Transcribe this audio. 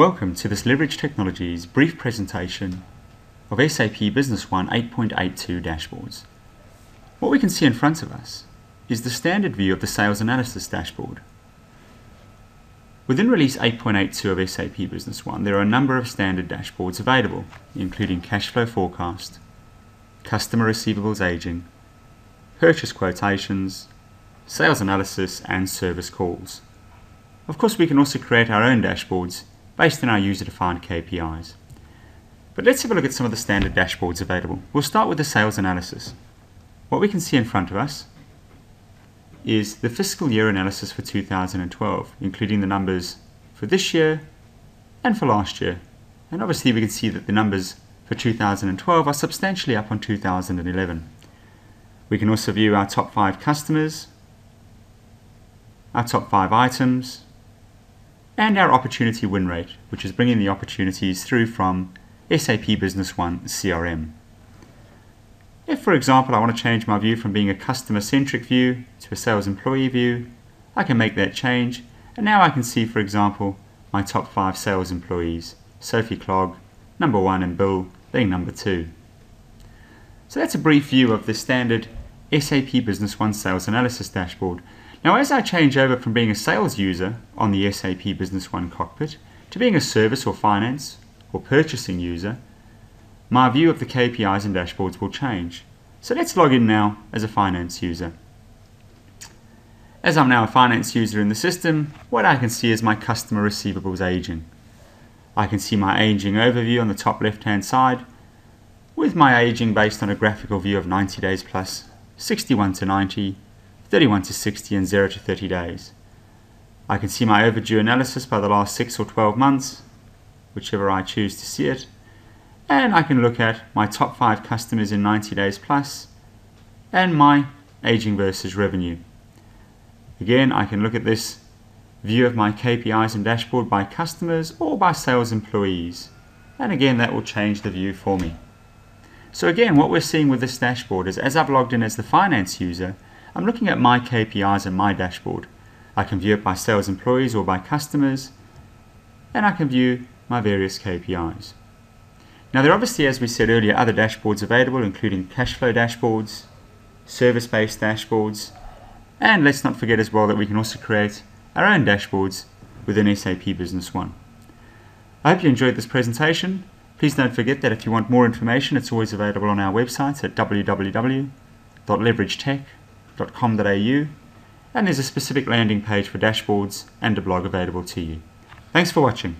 Welcome to this Leverage Technologies brief presentation of SAP Business One 8.82 dashboards. What we can see in front of us is the standard view of the Sales Analysis dashboard. Within Release 8.82 of SAP Business One, there are a number of standard dashboards available, including Cash Flow Forecast, Customer Receivables Aging, Purchase Quotations, Sales Analysis, and Service Calls. Of course, we can also create our own dashboards based on our user-defined KPIs. But let's have a look at some of the standard dashboards available. We'll start with the Sales Analysis. What we can see in front of us is the fiscal year analysis for 2012, including the numbers for this year and for last year. And obviously we can see that the numbers for 2012 are substantially up on 2011. We can also view our top 5 customers, our top 5 items, and our opportunity win rate, which is bringing the opportunities through from SAP Business One CRM. If, for example, I want to change my view from being a customer-centric view to a sales employee view, I can make that change, and now I can see, for example, my top 5 sales employees, Sophie Clogg, number 1, and Bill being number 2. So that's a brief view of the standard SAP Business One Sales Analysis dashboard. Now, as I change over from being a sales user on the SAP Business One cockpit to being a service or finance or purchasing user, my view of the KPIs and dashboards will change. So let's log in now as a finance user. As I'm now a finance user in the system, what I can see is my customer receivables aging. I can see my aging overview on the top left-hand side with my aging based on a graphical view of 90 days plus, 61 to 90, 31 to 60 and 0 to 30 days. I can see my overdue analysis by the last 6 or 12 months, whichever I choose to see it, and I can look at my top 5 customers in 90 days plus and my aging versus revenue. Again, I can look at this view of my KPIs and dashboard by customers or by sales employees, and again that will change the view for me. So again, what we're seeing with this dashboard is, as I've logged in as the finance user, I'm looking at my KPIs and my dashboard. I can view it by sales employees or by customers, and I can view my various KPIs. Now, there are obviously, as we said earlier, other dashboards available, including cash flow dashboards, service-based dashboards, and let's not forget as well that we can also create our own dashboards within SAP Business One. I hope you enjoyed this presentation. Please don't forget that if you want more information, it's always available on our website at www.leveragetech.com.au, and there's a specific landing page for dashboards and a blog available to you. Thanks for watching.